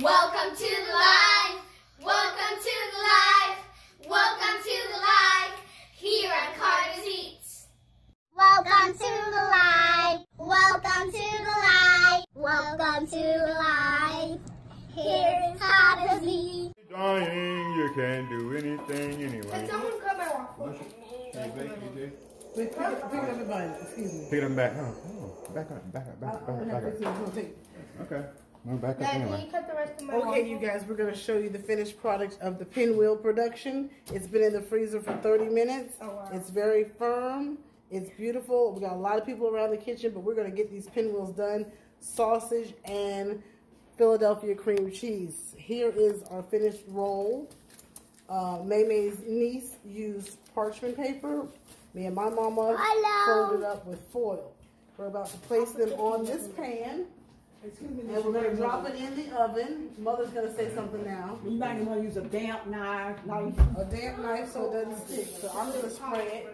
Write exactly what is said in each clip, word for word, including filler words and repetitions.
Welcome to the life, welcome to the life, welcome to the life, here on Carter's Eat. Welcome to the life, welcome to the life, welcome to the life, here is Carter's Eat. Dying, you can't do anything anyway. Can someone cut my waffle? Pick it up in the back, excuse me. Pick it up in the back, huh? Oh, back up, back up, back up, back up, back up. Okay. Move back up anyway. Can you cut the rest of my waffle? Okay, you guys, we're going to show you the finished product of the pinwheel production. It's been in the freezer for thirty minutes. Oh, wow. It's very firm. It's beautiful. We got a lot of people around the kitchen, but we're going to get these pinwheels done. Sausage and Philadelphia cream cheese. Here is our finished roll. Uh, Maymay's niece used parchment paper. Me and my mama Hello. folded up with foil. We're about to place them on this pan. And we're going to drop it in the oven. Mother's going to say something now. You might want to use a damp knife. A damp knife so it doesn't stick. So I'm going to spray it.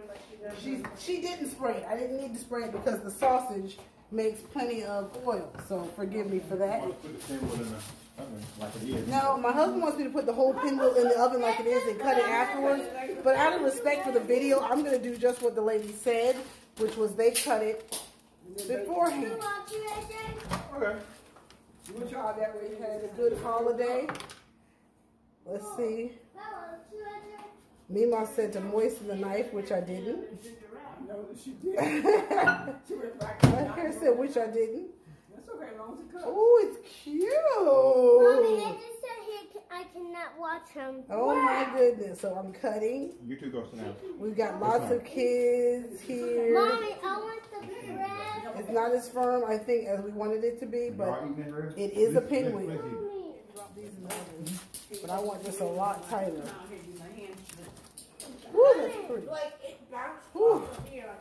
She, she didn't spray it. I didn't need to spray it because the sausage makes plenty of oil. So forgive me for that. No, my husband wants me to put the whole pinwheel in the oven like it is and cut it afterwards. But out of respect for the video, I'm going to do just what the lady said, which was they cut it beforehand. Okay. We'll try that way. You had a good holiday. Let's see. Mima said to moisten the knife, which I didn't. No, she did. My hair said, which I didn't. That's okay, as long as it cuts. Oh, it's cute. Mommy, I just said here I cannot watch him. Oh wow. My goodness! So I'm cutting. You two go now. We've got lots of kids here. Mommy, I want the bread. It's not as firm, I think, as we wanted it to be, but it is a pinwheel. But I want this a lot tighter. Ooh, that's pretty. Like it Ooh.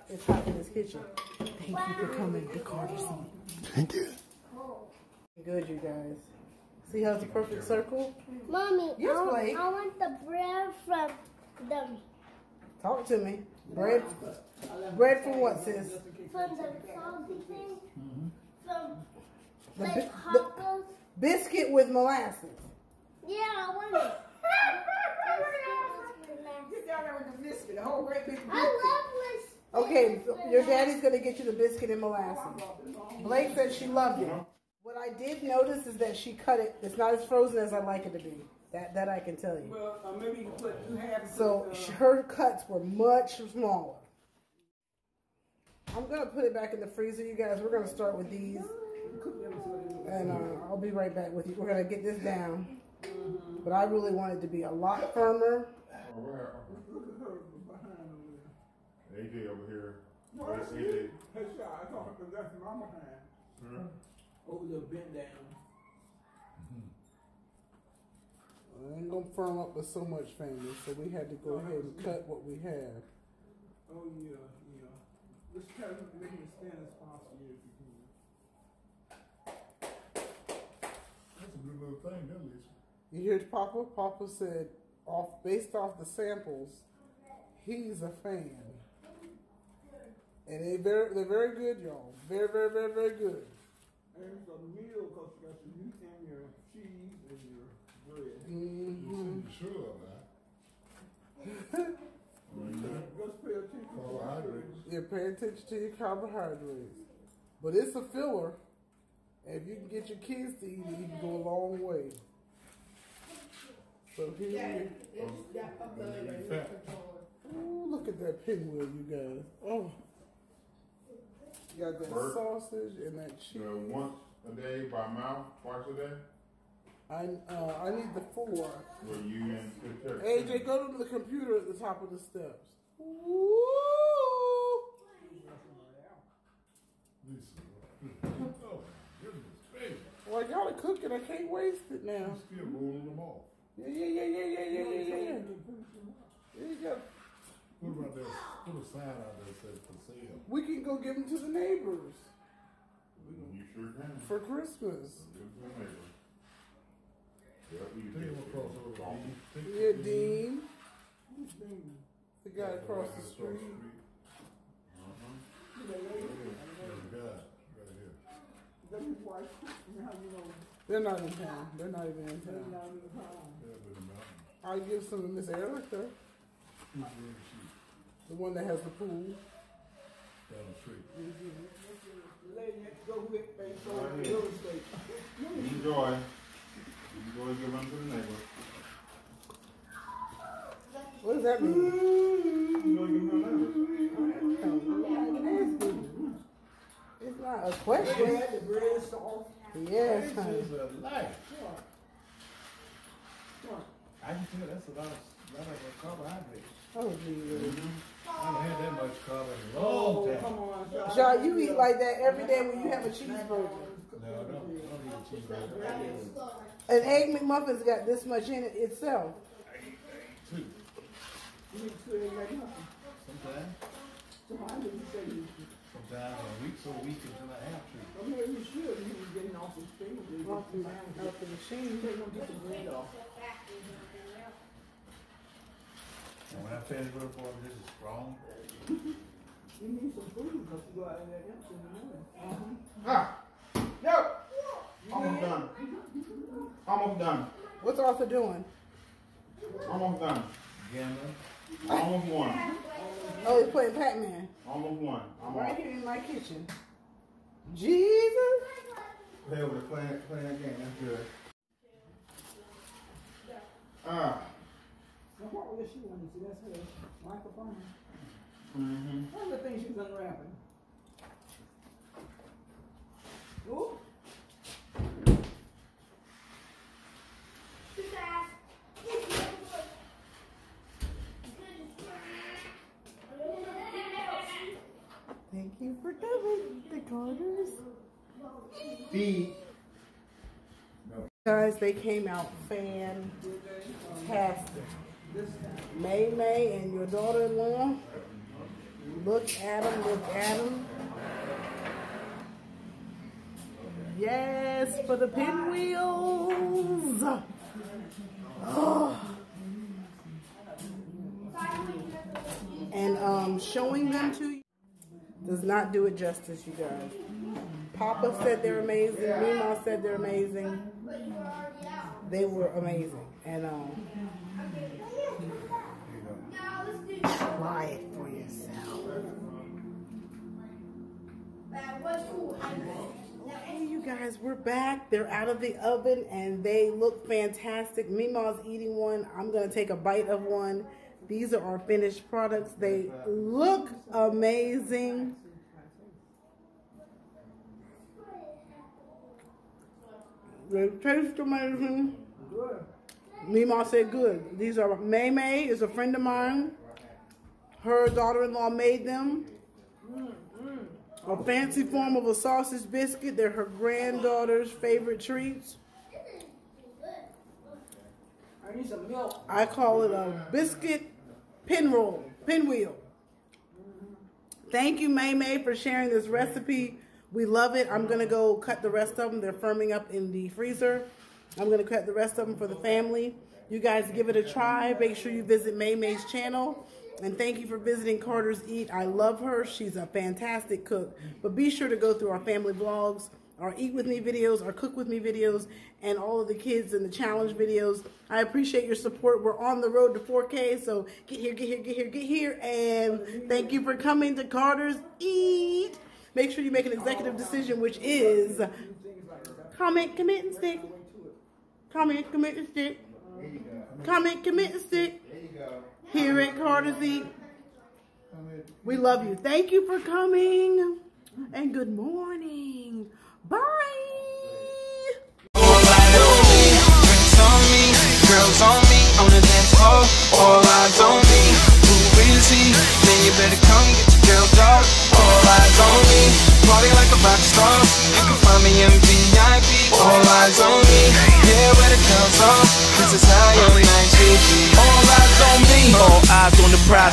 It's hot in this kitchen. Thank wow. you for coming to Carter's Eat. Thank you. Good, you guys. See how it's a perfect circle? Mommy, yes, I, want, I want the bread from the... Talk to me. Bread Bread from what, sis? From the salty thing. Mm-hmm. From the, like tacos. Biscuit with molasses. Yeah, I want it. The whole great big biscuit. I love this. Okay, your daddy's going to get you the biscuit and molasses. Blake said she loved it. What I did notice is that she cut it. It's not as frozen as I like it to be. That that I can tell you. Well, uh, maybe you can put you have So put, uh, her cuts were much smaller. I'm going to put it back in the freezer, you guys. We're going to start with these. And uh, I'll be right back with you. We're going to get this down. But I really want it to be a lot firmer. A J over here. No, that's A J. Hey, I thought that's my behind. Huh? Over the bent down. Mm-hmm. I ain't gonna firm up with so much family, so we had to go oh, ahead and cut what we have. Oh yeah, yeah. Let's try to make it as thin as possible if you can. That's a good little thing, that Lisa. You hear Papa? Papa said, off based off the samples, he's a fan. And they very, they're very good, y'all. Very, very, very, very good. And it's a meal because you got your meat and your cheese and your bread. Mm-hmm. You're sure of that. Just pay attention to your carbohydrates. Yeah, pay attention to your carbohydrates. But it's a filler. And if you can get your kids to eat it, you can go a long way. So here you go. Oh, look at that pinwheel, you guys. Oh. You got that Bert, sausage and that cheese. Uh, once a day by mouth, twice a day? I, uh, I need the four. Well, you and A J, go to the computer at the top of the steps. Woo! Well, I got it cooking. I can't waste it now. You're still rolling them off. Yeah, yeah, yeah, yeah, yeah, yeah, yeah, yeah. There you go. Put right there. Put a sign out there that says for sale. We can go give them to the neighbors. You sure can. For Christmas. Yeah, yeah, Dean. The guy across the street. Uh-huh. They're not in town. They're not even in town. Not in town. I'll give some to Miss Erica. The one that has the pool. Down the street. Lady next to go with me, so I real estate. Enjoy. Enjoy giving to the neighbor. What does that mean? Enjoy giving to the neighbor. It's not a question. The bread sauce. Yes, honey. This is a life. Sure. Sure. I can tell that's a lot of, lot of carbohydrates. Oh, Jesus. Mm-hmm. I haven't had that much carb in a long time. Oh, come on, John. John, you eat like that every day when you have a cheeseburger. No, I don't, I don't eat a cheeseburger. An Egg McMuffin's got this much in it itself. I eat, I eat two. You eat two Egg McMuffins? Sometimes. Sometimes. Sometimes a week so weak until I have to. I mean, you should. You were getting off the machine. Off the machine. Off the machine. They're going to get the bread off. And when I finish with it, boy, this is strong. You need some food because you go out in that empty in the morning. Uh-huh. Ha! No! Almost done. Almost done. What's Arthur doing? Almost done. Gambling. Almost won. Oh, he's playing Pac-Man. Almost won. Right here in my kitchen. Jesus! Play over the playing play game. That's good. Ah. Uh. Now, what was she wanting to see? That's her microphone. Mm-hmm. One of the things she's unwrapping. Ooh. Thank you for coming, the Carters. The no. Guys, they came out fantastic. May May and your daughter-in-law, look at them, look at them. Yes, for the pinwheels. Oh. And um, showing them to you does not do it justice, you guys. Papa said they're amazing. Mima said they're amazing. They were amazing. And um, try it for yourself. Hey, you guys, we're back. They're out of the oven and they look fantastic. Mima's eating one. I'm going to take a bite of one. These are our finished products. They look amazing. They taste amazing. Good. Mima said good. These are, May May is a friend of mine. Her daughter-in-law made them. A fancy form of a sausage biscuit. They're her granddaughter's favorite treats. I need some milk. I call it a biscuit pinroll, pinwheel. Thank you, May May, for sharing this recipe. We love it. I'm going to go cut the rest of them. They're firming up in the freezer. I'm going to cut the rest of them for the family. You guys give it a try. Make sure you visit May May's channel. And thank you for visiting Carter's Eat. I love her. She's a fantastic cook. But be sure to go through our family vlogs, our Eat With Me videos, our Cook With Me videos, and all of the kids and the challenge videos. I appreciate your support. We're on the road to four K, so get here, get here, get here, get here. And thank you for coming to Carter's Eat. Make sure you make an executive decision, which is comment, commit, and stick. Comment, commit, and stick. Comment, commit, and stick. Here at Carter's Eat. We love you. Thank you for coming. And good morning.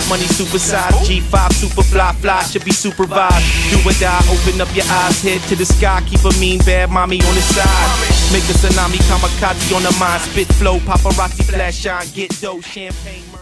Money supersized, G five super fly fly should be supervised. Do or die, open up your eyes, head to the sky. Keep a mean bad mommy on the side. Make a tsunami, kamikaze on the mind. Spit flow, paparazzi flash shine, get dough, champagne.